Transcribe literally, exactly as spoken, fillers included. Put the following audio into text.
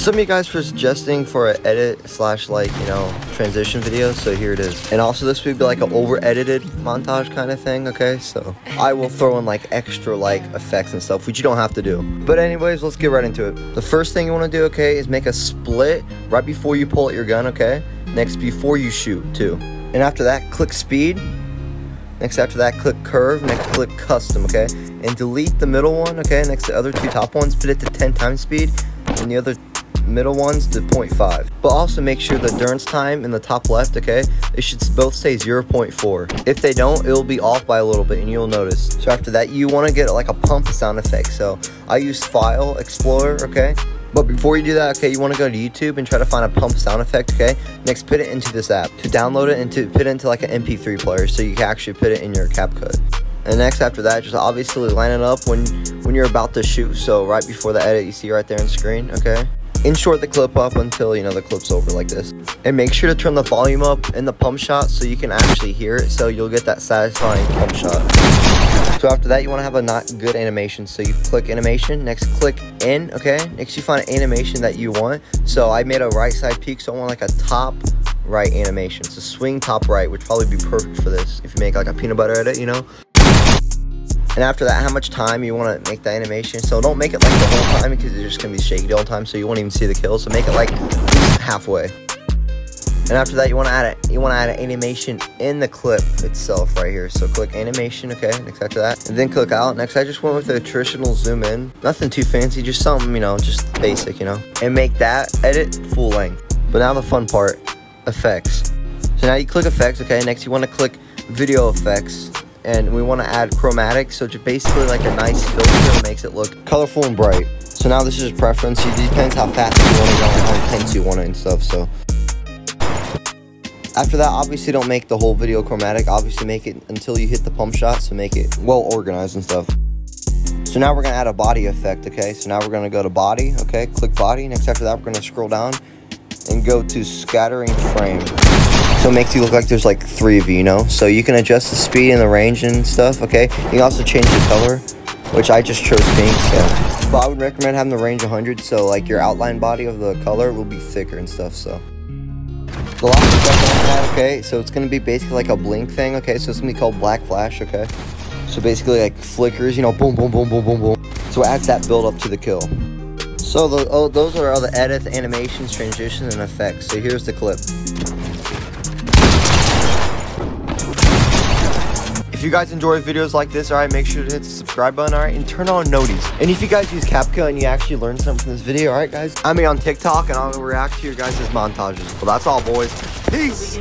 Some of you guys were suggesting for an edit slash like, you know, transition video, so here it is. And also this would be like an over edited montage kind of thing, okay? So I will throw in like extra like effects and stuff, which you don't have to do. But anyways, let's get right into it. The first thing you want to do, okay, is make a split right before you pull out your gun, okay? Next, before you shoot too. And after that, click speed. Next, after that, click curve. Next, click custom, okay? And delete the middle one, okay? Next, the other two top ones, put it to ten times speed, and the other middle ones to zero point five. But also make sure the endurance time in the top left, okay? It should both say zero point four. If they don't, it'll be off by a little bit, and you'll notice. So after that, you wanna get like a pump sound effect. So I use File, Explorer, okay? But before you do that, okay, you want to go to YouTube and try to find a pump sound effect, okay? Next, put it into this app. To download it and to put it into like an M P three player so you can actually put it in your CapCut. And next, after that, just obviously line it up when, when you're about to shoot. So right before the edit, you see right there on the screen, okay? Insert the clip up until, you know, the clip's over like this. And make sure to turn the volume up in the pump shot so you can actually hear it, so you'll get that satisfying pump shot. So after that, you want to have a not good animation. So you click animation, next click in, okay? Next you find an animation that you want. So I made a right side peek, so I want like a top right animation. So swing top right would probably be perfect for this if you make like a peanut butter edit, you know? And after that, how much time you want to make that animation. So don't make it like the whole time because it's just going to be shaky the whole time, so you won't even see the kill. So make it like halfway. And after that, you want to add it. You want to add an animation in the clip itself right here. So click animation, okay? Next after that, and then click out. Next, I just went with a traditional zoom in. Nothing too fancy, just something, you know, just basic, you know. And make that edit full length. But now the fun part, effects. So now you click effects, okay? Next, you want to click video effects, and we want to add chromatic. So just basically like a nice filter that makes it look colorful and bright. So now this is preference. It depends how fast you want to go and how intense you want it and stuff. So. After that, obviously don't make the whole video chromatic. Obviously make it until you hit the pump shot, so make it well organized and stuff. So now we're gonna add a body effect, okay? So now we're gonna go to body, okay? Click body. Next after that, we're gonna scroll down and go to scattering frame. So it makes you look like there's like three of you, you know? So you can adjust the speed and the range and stuff, okay? You can also change the color, which I just chose pink, so. But I would recommend having the range one hundred, so like your outline body of the color will be thicker and stuff, so. The last effect I'm gonna add, okay, so it's gonna be basically like a blink thing, okay, so it's gonna be called black flash, okay, so basically like flickers, you know, boom, boom, boom, boom, boom, boom, so it adds that build up to the kill. So the, oh, those are all the edits, animations, transitions, and effects. So here's the clip. If you guys enjoy videos like this, all right, make sure to hit the subscribe button, all right, and turn on noties. And if you guys use CapCut and you actually learn something from this video, all right, guys, I'm on TikTok and I'll react to your guys' montages. Well, that's all, boys. Peace.